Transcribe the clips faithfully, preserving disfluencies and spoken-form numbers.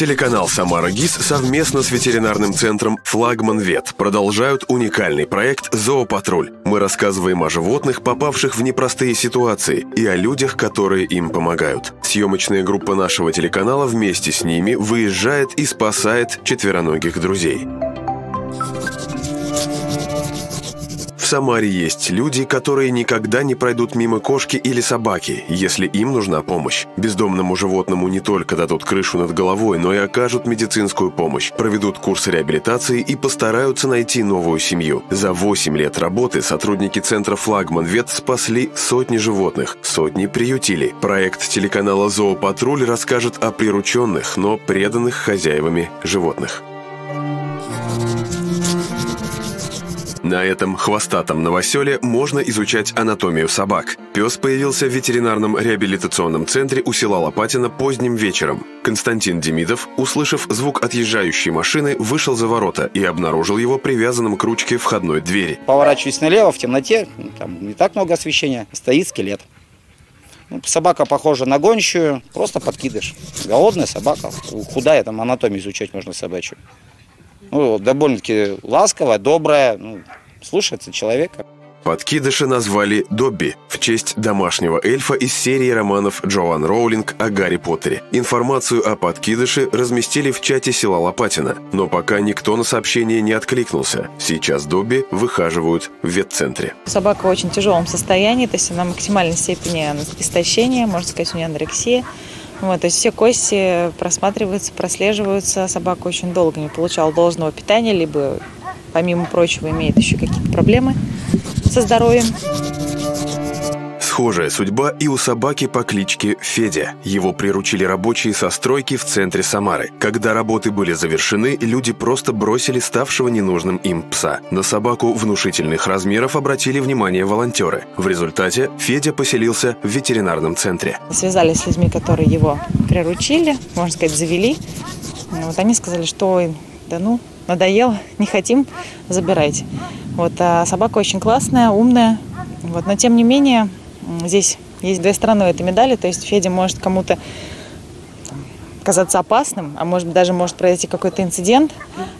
Телеканал «Самара ГИС» совместно с ветеринарным центром «Флагман Вет» продолжают уникальный проект «Зоопатруль». Мы рассказываем о животных, попавших в непростые ситуации, и о людях, которые им помогают. Съемочная группа нашего телеканала вместе с ними выезжает и спасает четвероногих друзей. В Самаре есть люди, которые никогда не пройдут мимо кошки или собаки, если им нужна помощь. Бездомному животному не только дадут крышу над головой, но и окажут медицинскую помощь, проведут курс реабилитации и постараются найти новую семью. За восемь лет работы сотрудники центра «Флагман Вет» спасли сотни животных, сотни приютили. Проект телеканала «Зоопатруль» расскажет о прирученных, но преданных хозяевами животных. На этом хвостатом новоселе можно изучать анатомию собак. Пес появился в ветеринарном реабилитационном центре у села Лопатина поздним вечером. Константин Демидов, услышав звук отъезжающей машины, вышел за ворота и обнаружил его привязанным к ручке входной двери. Поворачиваясь налево, в темноте, там не так много освещения, стоит скелет. Ну, собака похожа на гончую, просто подкидыш. Голодная собака, худая, там анатомию изучать можно собачью. Ну, довольно-таки ласковая, добрая, ну, слушается человека. Подкидыша назвали Добби в честь домашнего эльфа из серии романов Джоан Роулинг о Гарри Поттере. Информацию о подкидыше разместили в чате села Лопатина, но пока никто на сообщение не откликнулся. Сейчас Добби выхаживают в ветцентре. Собака в очень тяжелом состоянии, то есть она в максимальной степени истощения, можно сказать, у нее анорексия. Вот, то есть все кости просматриваются, прослеживаются. Собака очень долго не получала должного питания, либо, помимо прочего, имеет еще какие-то проблемы со здоровьем. Схожая судьба и у собаки по кличке Федя. Его приручили рабочие со стройки в центре Самары. Когда работы были завершены, люди просто бросили ставшего ненужным им пса. На собаку внушительных размеров обратили внимание волонтеры. В результате Федя поселился в ветеринарном центре. Связались с людьми, которые его приручили, можно сказать, завели. Вот они сказали, что им, да ну, надоело, не хотим, забирайте. Вот, а собака очень классная, умная, вот, но тем не менее... Здесь есть две стороны этой медали, то есть Федя может кому-то казаться опасным, а может быть даже может произойти какой-то инцидент.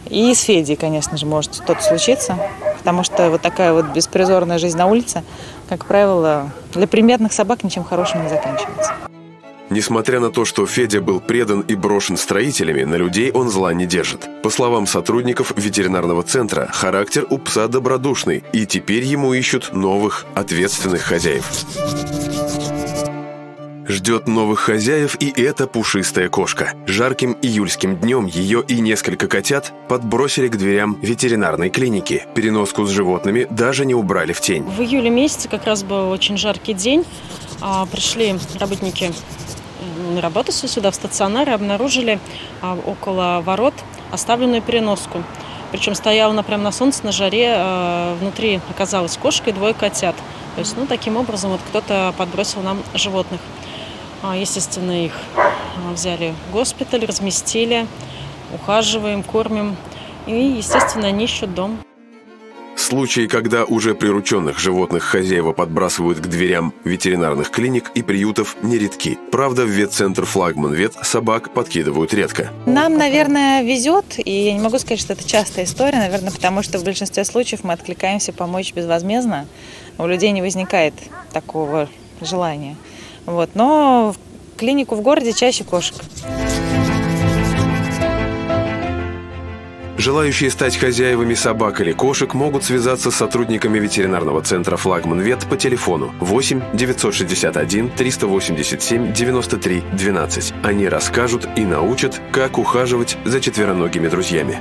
И с Федей, конечно же, может что-то случиться, потому что вот такая вот беспризорная жизнь на улице, как правило, для примерных собак ничем хорошим не заканчивается. Несмотря на то, что Федя был предан и брошен строителями, на людей он зла не держит. По словам сотрудников ветеринарного центра, характер у пса добродушный, и теперь ему ищут новых ответственных хозяев. Ждет новых хозяев и эта пушистая кошка. Жарким июльским днем ее и несколько котят подбросили к дверям ветеринарной клиники. Переноску с животными даже не убрали в тень. В июле месяце как раз был очень жаркий день. Пришли работники на работу сюда, в стационар, и обнаружили а, около ворот оставленную переноску. Причем стояла она прямо на солнце, на жаре, а, внутри оказалась кошка и двое котят. То есть, ну, таким образом, вот кто-то подбросил нам животных. А, естественно, их а, взяли в госпиталь, разместили, ухаживаем, кормим. И, естественно, они ищут дом. Случаи, когда уже прирученных животных хозяева подбрасывают к дверям ветеринарных клиник и приютов, нередки. Правда, в ветцентр «Флагман Вет» собак подкидывают редко. Нам, наверное, везет, и я не могу сказать, что это частая история, наверное, потому что в большинстве случаев мы откликаемся помочь безвозмездно. У людей не возникает такого желания. Вот. Но в клинику в городе чаще кошек. Желающие стать хозяевами собак или кошек могут связаться с сотрудниками ветеринарного центра «Флагман Вет» по телефону восемь девятьсот шестьдесят один триста восемьдесят семь девяносто три двенадцать. Они расскажут и научат, как ухаживать за четвероногими друзьями.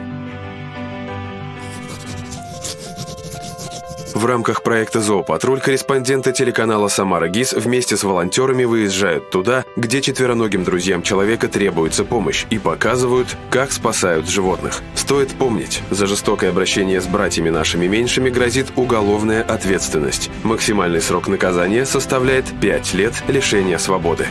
В рамках проекта «Зоопатруль» корреспонденты телеканала «Самара ГИС» вместе с волонтерами выезжают туда, где четвероногим друзьям человека требуется помощь, и показывают, как спасают животных. Стоит помнить, за жестокое обращение с братьями нашими меньшими грозит уголовная ответственность. Максимальный срок наказания составляет пять лет лишения свободы.